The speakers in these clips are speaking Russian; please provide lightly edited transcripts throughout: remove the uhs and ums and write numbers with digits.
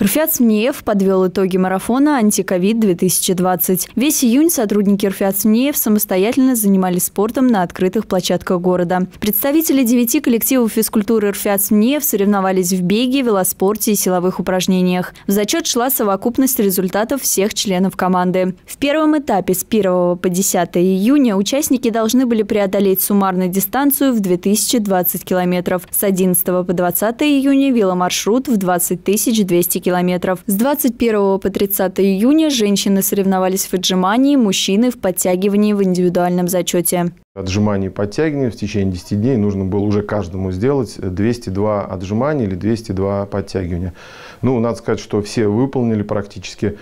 РФИАЦ МНЕФ подвел итоги марафона «Антиковид-2020». Весь июнь сотрудники РФИАЦ МНЕФ самостоятельно занимались спортом на открытых площадках города. Представители 9 коллективов физкультуры РФИАЦ МНЕФ соревновались в беге, велоспорте и силовых упражнениях. В зачет шла совокупность результатов всех членов команды. В первом этапе с 1 по 10 июня участники должны были преодолеть суммарную дистанцию в 2020 километров. С 11 по 20 июня веломаршрут в 20 200 километров. С 21 по 30 июня женщины соревновались в отжимании, мужчины в подтягивании в индивидуальном зачете. Отжимания и подтягивания в течение 10 дней нужно было уже каждому сделать 202 отжимания или 202 подтягивания. Ну, надо сказать, что все выполнили практически.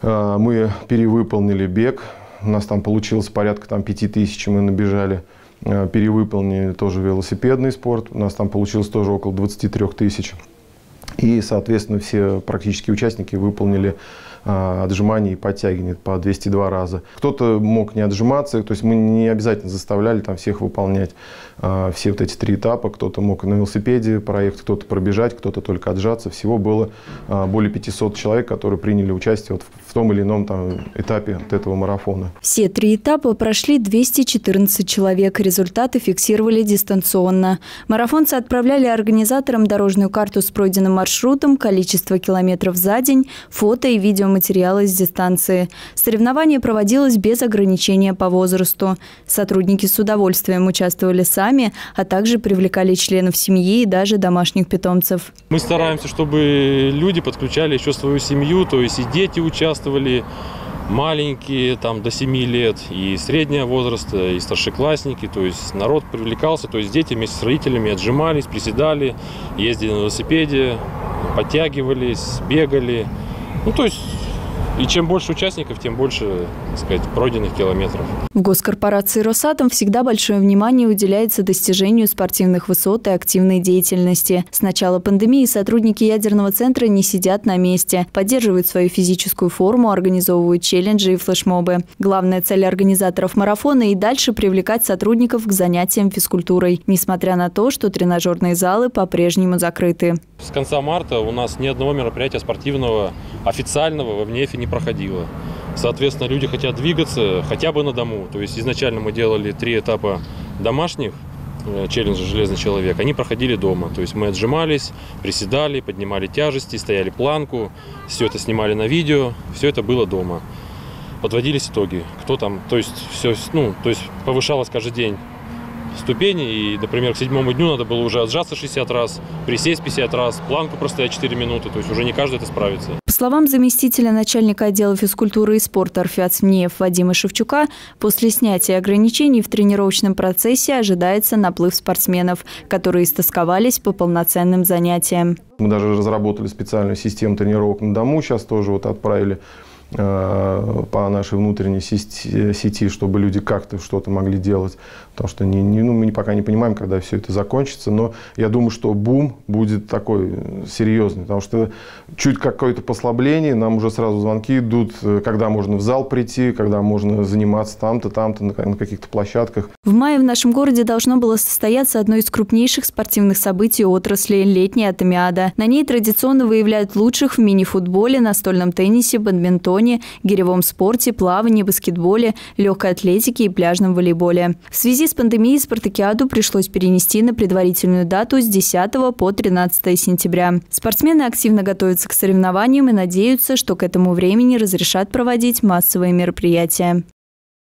Мы перевыполнили бег. У нас там получилось порядка 5000 мы набежали. Перевыполнили тоже велосипедный спорт. У нас там получилось тоже около 23 000. И, соответственно, все практически участники выполнили отжимания и подтягивания по 202 раза. Кто-то мог не отжиматься, то есть мы не обязательно заставляли там всех выполнять все вот эти 3 этапа. Кто-то мог на велосипеде проехать, кто-то пробежать, кто-то только отжаться. Всего было более 500 человек, которые приняли участие в том или ином этапе от этого марафона. Все 3 этапа прошли 214 человек. Результаты фиксировали дистанционно. Марафонцы отправляли организаторам дорожную карту с пройденным маршрутом, количество километров за день, фото и видео материалы с дистанции. Соревнование проводилось без ограничения по возрасту. Сотрудники с удовольствием участвовали сами, а также привлекали членов семьи и даже домашних питомцев. Мы стараемся, чтобы люди подключали еще свою семью, то есть и дети участвовали, маленькие, там до 7 лет, и среднего возраста, и старшеклассники, то есть народ привлекался, то есть дети вместе с родителями отжимались, приседали, ездили на велосипеде, подтягивались, бегали. Ну, то есть, и чем больше участников, тем больше, так сказать, пройденных километров. В госкорпорации «Росатом» всегда большое внимание уделяется достижению спортивных высот и активной деятельности. С начала пандемии сотрудники ядерного центра не сидят на месте, поддерживают свою физическую форму, организовывают челленджи и флешмобы. Главная цель организаторов марафона – и дальше привлекать сотрудников к занятиям физкультурой, несмотря на то, что тренажерные залы по-прежнему закрыты. С конца марта у нас ни одного мероприятия спортивного официального во ВНИИЭФе не проходило. Соответственно, люди хотят двигаться хотя бы на дому. То есть изначально мы делали 3 этапа домашних челленджа «Железный человек». Они проходили дома. То есть мы отжимались, приседали, поднимали тяжести, стояли планку. Все это снимали на видео. Все это было дома. Подводились итоги. Кто там, то есть, все, ну, то есть повышалось каждый день ступени, и, например, к 7-му дню надо было уже отжаться 60 раз, присесть 50 раз, планку простоять 4 минуты, то есть уже не каждый это справится. По словам заместителя начальника отдела физкультуры и спорта РФИАЦ МНЕФ Вадима Шевчука, после снятия ограничений в тренировочном процессе ожидается наплыв спортсменов, которые истосковались по полноценным занятиям. Мы даже разработали специальную систему тренировок на дому, сейчас тоже вот отправили по нашей внутренней сети, чтобы люди как-то что-то могли делать. Потому что мы пока не понимаем, когда все это закончится. Но я думаю, что бум будет такой серьезный. Потому что чуть какое-то послабление, нам уже сразу звонки идут, когда можно в зал прийти, когда можно заниматься там-то, там-то, на каких-то площадках. В мае в нашем городе должно было состояться одно из крупнейших спортивных событий отрасли – летняя Атамиада. На ней традиционно выявляют лучших в мини-футболе, настольном теннисе, бадминтоне, гиревом спорте, плавании, баскетболе, легкой атлетике и пляжном волейболе. В связи с пандемией спартакиаду пришлось перенести на предварительную дату с 10 по 13 сентября. Спортсмены активно готовятся к соревнованиям и надеются, что к этому времени разрешат проводить массовые мероприятия.